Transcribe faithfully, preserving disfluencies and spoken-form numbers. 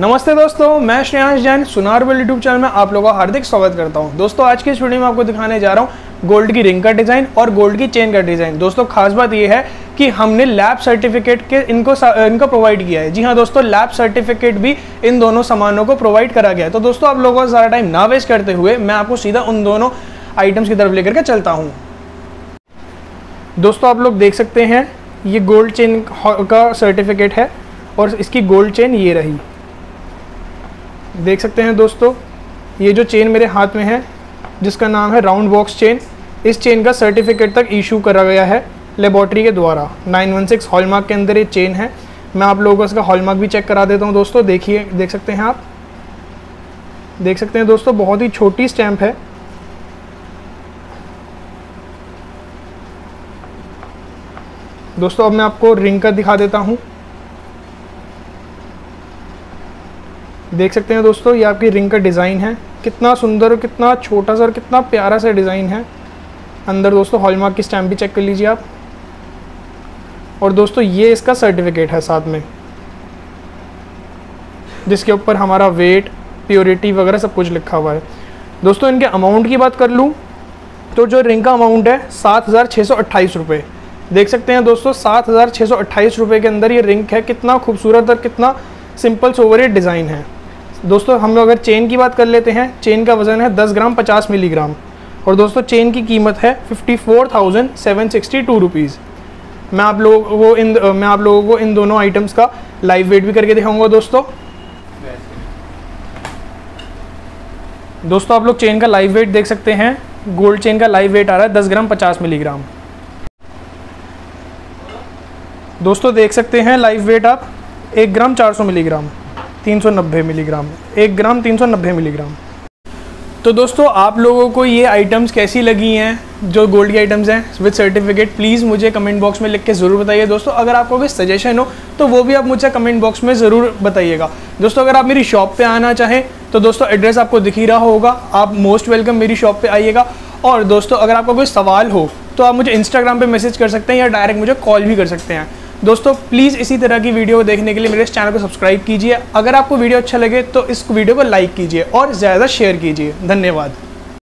नमस्ते दोस्तों, मैं श्रेयांश जैन सुनार वर्ल्ड यूट्यूब चैनल में आप लोगों का हार्दिक स्वागत करता हूं। दोस्तों आज की इस वीडियो में आपको दिखाने जा रहा हूं गोल्ड की रिंग का डिज़ाइन और गोल्ड की चेन का डिज़ाइन। दोस्तों खास बात यह है कि हमने लैब सर्टिफिकेट के इनको इनका प्रोवाइड किया है। जी हाँ दोस्तों, लैब सर्टिफिकेट भी इन दोनों सामानों को प्रोवाइड करा गया है। तो दोस्तों आप लोगों का ज़्यादा टाइम ना वेस्ट करते हुए मैं आपको सीधा उन दोनों आइटम्स की तरफ लेकर के चलता हूँ। दोस्तों आप लोग देख सकते हैं ये गोल्ड चेन का सर्टिफिकेट है और इसकी गोल्ड चेन ये रही, देख सकते हैं दोस्तों। ये जो चेन मेरे हाथ में है जिसका नाम है राउंड बॉक्स चेन, इस चेन का सर्टिफिकेट तक इशू करा गया है लेबॉर्ट्री के द्वारा नाइन वन सिक्स हॉलमार्क के अंदर ये चेन है। मैं आप लोगों को इसका हॉलमार्क भी चेक करा देता हूँ दोस्तों। देखिए, देख सकते हैं, आप देख सकते हैं दोस्तों, बहुत ही छोटी स्टैम्प है। दोस्तों अब मैं आपको रिंग का दिखा देता हूँ। देख सकते हैं दोस्तों, ये आपकी रिंग का डिज़ाइन है। कितना सुंदर और कितना छोटा सा और कितना प्यारा सा डिज़ाइन है। अंदर दोस्तों हॉलमार्क की स्टैम्प भी चेक कर लीजिए आप। और दोस्तों ये इसका सर्टिफिकेट है साथ में, जिसके ऊपर हमारा वेट, प्योरिटी वगैरह सब कुछ लिखा हुआ है। दोस्तों इनके अमाउंट की बात कर लूँ तो जो रिंग का अमाउंट है सात हज़ार छः सौ अट्ठाईस रुपये, देख सकते हैं दोस्तों। सात हज़ार छः सौ अट्ठाईस रुपये के अंदर ये रिंग है। कितना खूबसूरत और कितना सिंपल सोवर डिज़ाइन है। दोस्तों हम लोग अगर चेन की बात कर लेते हैं, चेन का वज़न है दस ग्राम पचास मिलीग्राम और दोस्तों चेन की कीमत है fifty four thousand seven sixty two rupees. मैं आप लोगों को इन मैं आप लोगों को इन दोनों आइटम्स का लाइव वेट भी करके दिखाऊंगा दोस्तों। दोस्तों आप लोग चेन का लाइव वेट देख सकते हैं। गोल्ड चेन का लाइव वेट आ रहा है दस ग्राम पचास मिलीग्राम। दोस्तों देख सकते हैं लाइव वेट आप एक ग्राम चार सौ मिलीग्राम, तीन सौ नब्बे मिलीग्राम, एक ग्राम तीन सौ नब्बे मिलीग्राम। तो दोस्तों आप लोगों को ये आइटम्स कैसी लगी हैं जो गोल्ड की आइटम्स हैं विद सर्टिफिकेट, प्लीज़ मुझे कमेंट बॉक्स में लिख के ज़रूर बताइए। दोस्तों अगर आपको कोई सजेशन हो तो वो भी आप मुझे कमेंट बॉक्स में ज़रूर बताइएगा। दोस्तों अगर आप मेरी शॉप पे आना चाहें तो दोस्तों एड्रेस आपको दिख ही रहा होगा। आप मोस्ट वेलकम मेरी शॉप पर आइएगा। और दोस्तों अगर आपका कोई सवाल हो तो आप मुझे इंस्टाग्राम पर मैसेज कर सकते हैं या डायरेक्ट मुझे कॉल भी कर सकते हैं। दोस्तों प्लीज़ इसी तरह की वीडियो देखने के लिए मेरे इस चैनल को सब्सक्राइब कीजिए। अगर आपको वीडियो अच्छा लगे तो इस वीडियो को लाइक कीजिए और ज़्यादा शेयर कीजिए। धन्यवाद।